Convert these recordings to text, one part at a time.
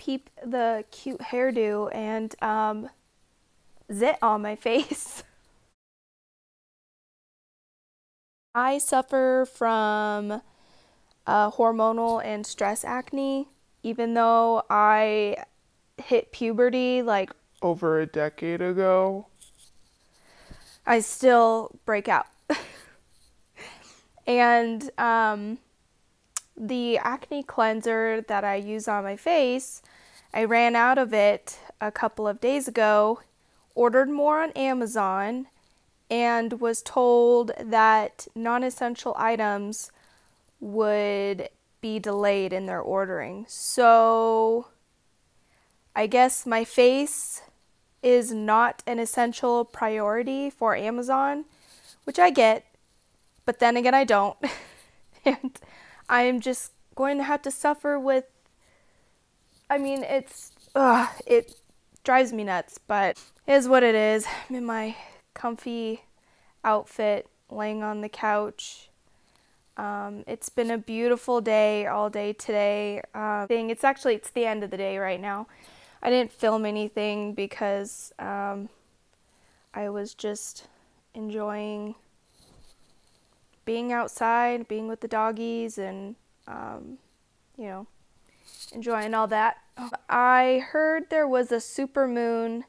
peep the cute hairdo and zit on my face. I suffer from hormonal and stress acne. Even though I hit puberty like over a decade ago, I still break out. And the acne cleanser that I use on my face, I ran out of it a couple of days ago, ordered more on Amazon, and was told that non-essential items would be delayed in their ordering. So I guess my face is not an essential priority for Amazon, which I get, but then again I don't. And I'm just going to have to suffer with, I mean, it drives me nuts, but it is what it is. I'm in my comfy outfit, laying on the couch. It's been a beautiful day all day today. It's the end of the day right now. I didn't film anything because I was just enjoying being outside, being with the doggies, and you know, enjoying all that. I heard there was a supermoon,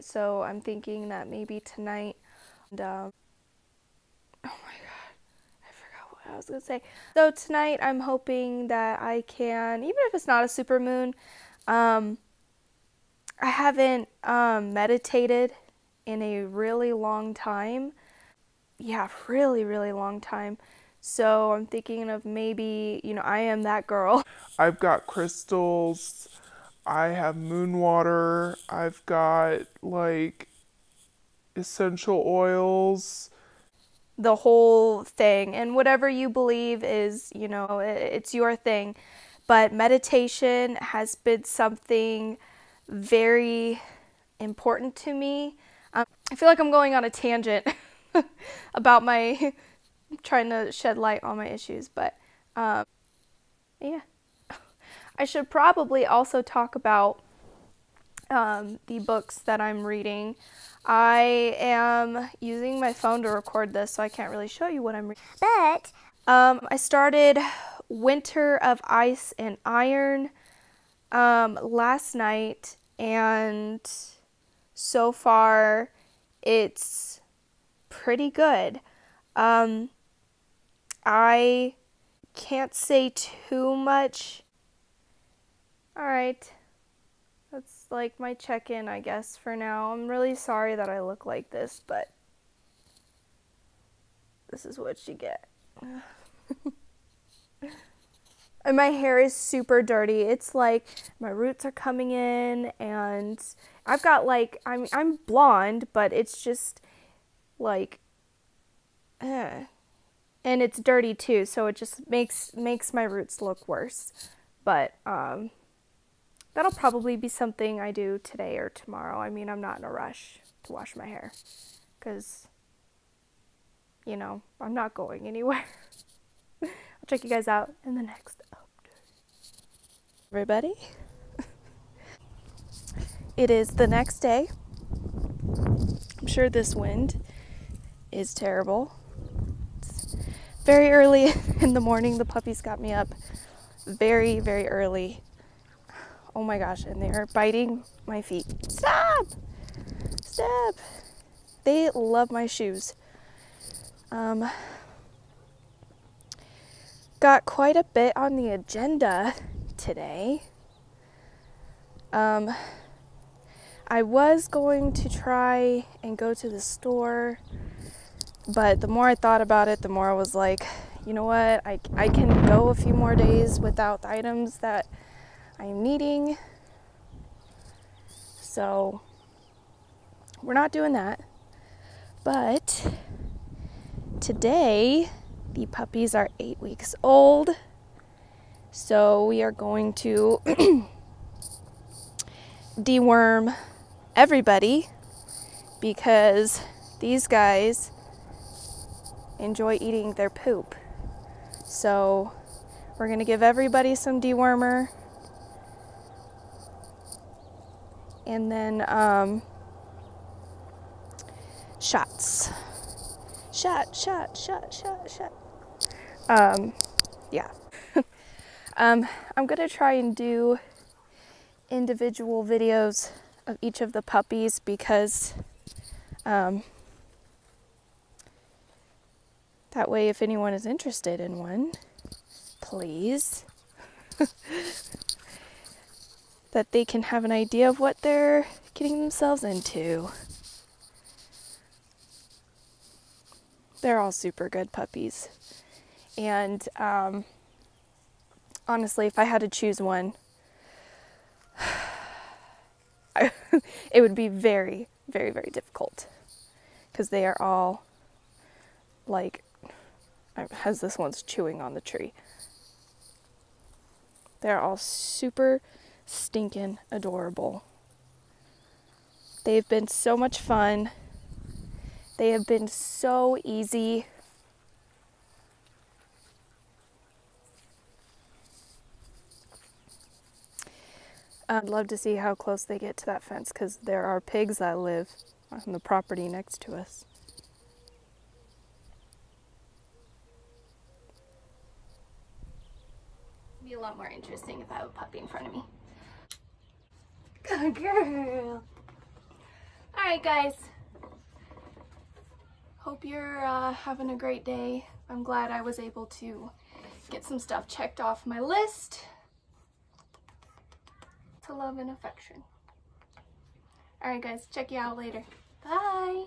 so I'm thinking that maybe tonight. And, I was gonna say, so tonight I'm hoping that I can, even if it's not a super moon, I haven't meditated in a really long time. Yeah, really, really long time. So I'm thinking of maybe, you know, I am that girl. I've got crystals, I have moon water, I've got like essential oils. The whole thing, and whatever you believe is, you know, it's your thing, but meditation has been something very important to me. I feel like I'm going on a tangent about my trying to shed light on my issues, but yeah, I should probably also talk about the books that I'm reading. I am using my phone to record this, so I can't really show you what I'm reading. But I started Winter of Ice and Iron last night, and so far it's pretty good. I can't say too much. All right. That's like my check-in, I guess, for now. I'm really sorry that I look like this, but this is what you get. And my hair is super dirty. It's like my roots are coming in, and I've got like, I'm blonde, but it's just like, and it's dirty too, so it just makes my roots look worse. But, that'll probably be something I do today or tomorrow. I mean, I'm not in a rush to wash my hair because, you know, I'm not going anywhere. I'll check you guys out in the next update. Everybody, it is the next day. I'm sure this wind is terrible. It's very early in the morning. The puppies got me up very, very early. Oh my gosh, and they are biting my feet. Stop! Stop! They love my shoes. Got quite a bit on the agenda today. I was going to try and go to the store, but the more I thought about it, the more I was like, you know what, I can go a few more days without the items that I'm needing, so we're not doing that. But today the puppies are 8 weeks old, so we are going to deworm everybody because these guys enjoy eating their poop. So we're gonna give everybody some dewormer and then shots. Shot. Yeah. I'm gonna try and do individual videos of each of the puppies because that way if anyone is interested in one, please, that they can have an idea of what they're getting themselves into. They're all super good puppies. And honestly, if I had to choose one, it would be very, very, very difficult because they are all like, as this one's chewing on the tree. They're all super stinking adorable. They've been so much fun. They have been so easy. I'd love to see how close they get to that fence because there are pigs that live on the property next to us. It'd be a lot more interesting if I had a puppy in front of me. Good girl. All right, guys. Hope you're having a great day. I'm glad I was able to get some stuff checked off my list. Love and affection. All right guys, check you out later. Bye.